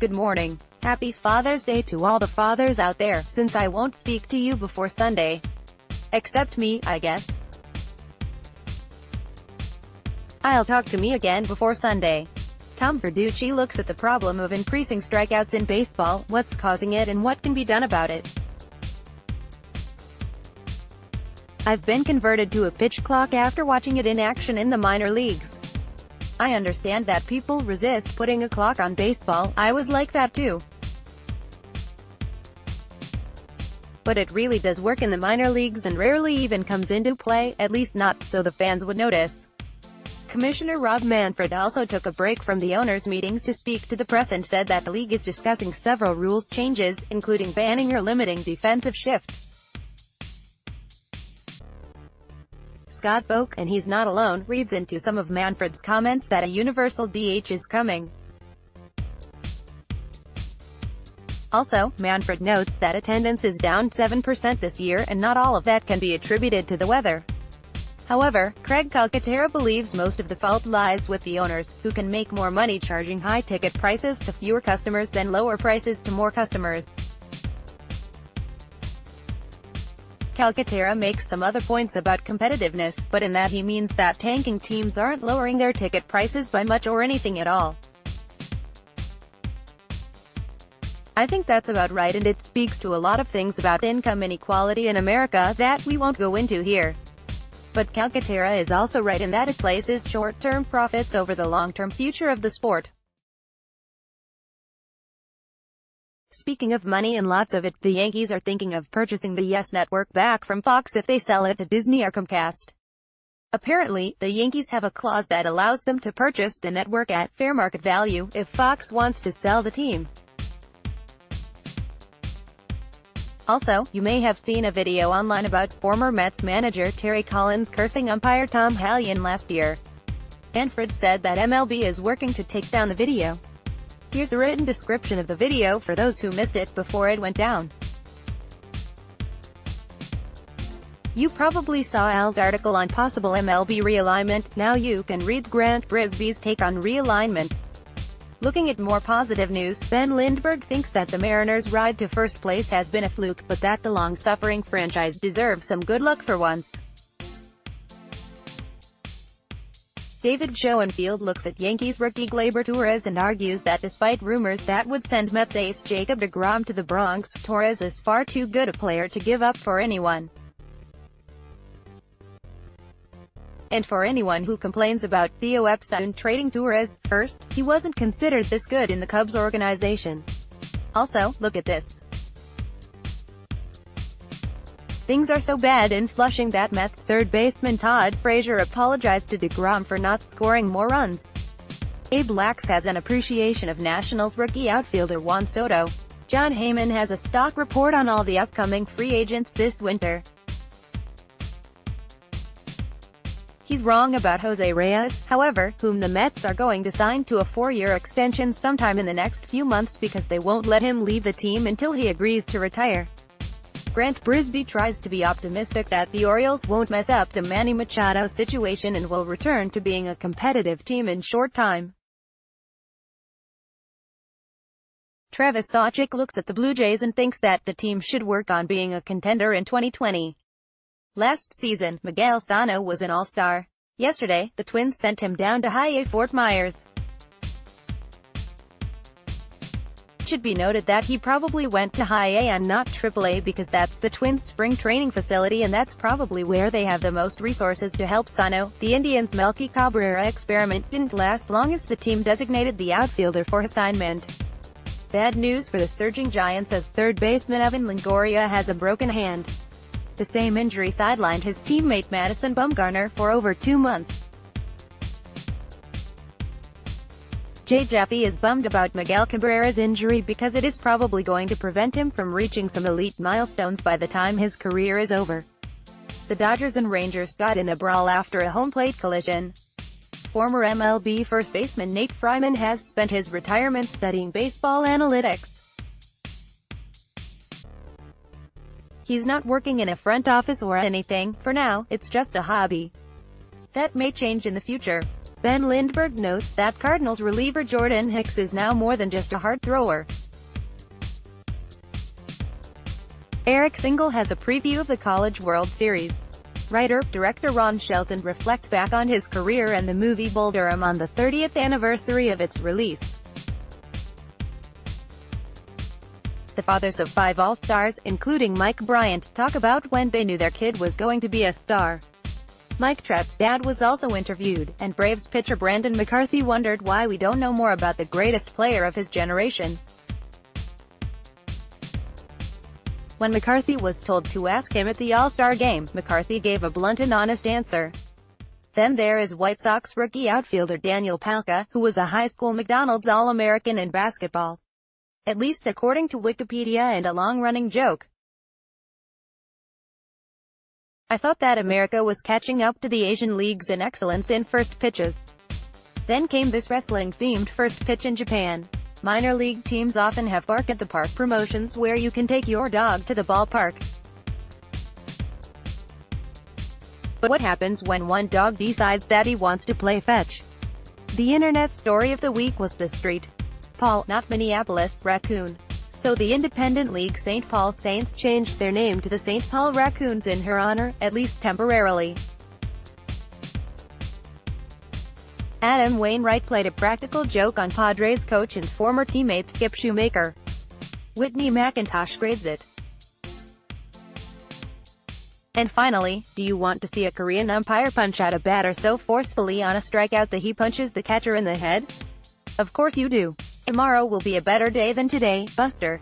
Good morning. Happy Father's Day to all the fathers out there, since I won't speak to you before Sunday. Except me, I guess. I'll talk to me again before Sunday. Tom Verducci looks at the problem of increasing strikeouts in baseball, what's causing it and what can be done about it. I've been converted to a pitch clock after watching it in action in the minor leagues. I understand that people resist putting a clock on baseball, I was like that too. But it really does work in the minor leagues and rarely even comes into play, at least not so the fans would notice. Commissioner Rob Manfred also took a break from the owners' meetings to speak to the press and said that the league is discussing several rules changes, including banning or limiting defensive shifts. Scott Boak, and he's not alone, reads into some of Manfred's comments that a universal DH is coming. Also, Manfred notes that attendance is down 7% this year and not all of that can be attributed to the weather. However, Craig Calcaterra believes most of the fault lies with the owners, who can make more money charging high ticket prices to fewer customers than lower prices to more customers. Calcaterra makes some other points about competitiveness, but in that he means that tanking teams aren't lowering their ticket prices by much or anything at all. I think that's about right, and it speaks to a lot of things about income inequality in America that we won't go into here. But Calcaterra is also right in that it places short-term profits over the long-term future of the sport. Speaking of money and lots of it, the Yankees are thinking of purchasing the YES Network back from Fox if they sell it to Disney or Comcast. Apparently, the Yankees have a clause that allows them to purchase the network at fair market value if Fox wants to sell the team. Also, you may have seen a video online about former Mets manager Terry Collins cursing umpire Tom Hallion last year. Manfred said that MLB is working to take down the video. Here's a written description of the video for those who missed it before it went down. You probably saw Al's article on possible MLB realignment, now you can read Grant Brisbee's take on realignment. Looking at more positive news, Ben Lindbergh thinks that the Mariners' ride to first place has been a fluke, but that the long-suffering franchise deserves some good luck for once. David Schoenfield looks at Yankees rookie Gleyber Torres and argues that despite rumors that would send Mets ace Jacob de Grom to the Bronx, Torres is far too good a player to give up for anyone. And for anyone who complains about Theo Epstein trading Torres, first, he wasn't considered this good in the Cubs organization. Also, look at this. Things are so bad in Flushing that Mets third baseman Todd Frazier apologized to de Grom for not scoring more runs. Abe Lacks has an appreciation of Nationals rookie outfielder Juan Soto. John Heyman has a stock report on all the upcoming free agents this winter. He's wrong about Jose Reyes, however, whom the Mets are going to sign to a 4-year extension sometime in the next few months because they won't let him leave the team until he agrees to retire. Grant Brisbee tries to be optimistic that the Orioles won't mess up the Manny Machado situation and will return to being a competitive team in short time. Travis Sawchik looks at the Blue Jays and thinks that the team should work on being a contender in 2020. Last season, Miguel Sano was an all-star. Yesterday, the Twins sent him down to high-A Fort Myers. It should be noted that he probably went to high-A and not triple-A because that's the Twins' spring training facility and that's probably where they have the most resources to help Sano. The Indians' Melky Cabrera experiment didn't last long as the team designated the outfielder for assignment. Bad news for the surging Giants as third baseman Evan Longoria has a broken hand. The same injury sidelined his teammate Madison Bumgarner for over 2 months. Jay Jaffe is bummed about Miguel Cabrera's injury because it is probably going to prevent him from reaching some elite milestones by the time his career is over. The Dodgers and Rangers got in a brawl after a home plate collision. Former MLB first baseman Nate Fryman has spent his retirement studying baseball analytics. He's not working in a front office or anything, for now, it's just a hobby. That may change in the future. Ben Lindbergh notes that Cardinals reliever Jordan Hicks is now more than just a hard thrower. Eric Single has a preview of the College World Series. Writer-director Ron Shelton reflects back on his career and the movie Bull Durham on the 30th anniversary of its release. The fathers of 5 All-Stars, including Mike Bryant, talk about when they knew their kid was going to be a star. Mike Trout's dad was also interviewed, and Braves pitcher Brandon McCarthy wondered why we don't know more about the greatest player of his generation. When McCarthy was told to ask him at the All-Star game, McCarthy gave a blunt and honest answer. Then there is White Sox rookie outfielder Daniel Palka, who was a high school McDonald's All-American in basketball. At least according to Wikipedia, and a long-running joke. I thought that America was catching up to the Asian leagues in excellence in first pitches. Then came this wrestling-themed first pitch in Japan. Minor league teams often have Bark at the Park promotions where you can take your dog to the ballpark. But what happens when one dog decides that he wants to play fetch? The internet story of the week was the Street Paul, not Minneapolis, Raccoon. So the Independent League St. Paul Saints changed their name to the St. Paul Raccoons in her honor, at least temporarily. Adam Wainwright played a practical joke on Padres coach and former teammate Skip Shoemaker. Whitney McIntosh grades it. And finally, do you want to see a Korean umpire punch out a batter so forcefully on a strikeout that he punches the catcher in the head? Of course you do. Tomorrow will be a better day than today, Buster.